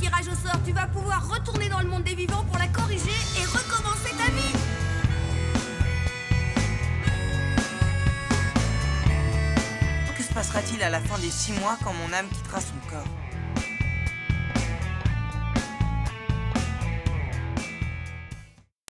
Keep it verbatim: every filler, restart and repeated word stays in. tirage au sort, tu vas pouvoir retourner dans le monde des vivants pour la corriger et recommencer ta vie. Que se passera-t-il à la fin des six mois quand mon âme quittera son corps ?